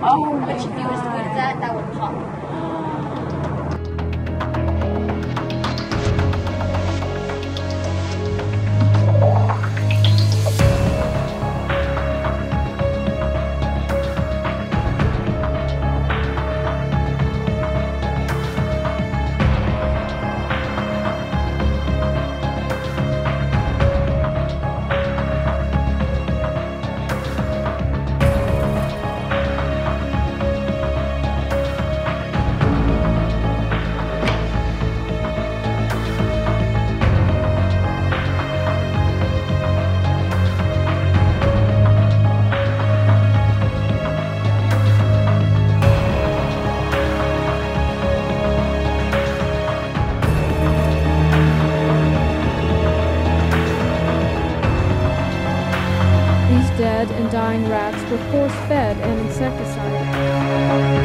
Oh, but if you was to do that, that would pop. Dead and dying rats were force-fed an insecticide.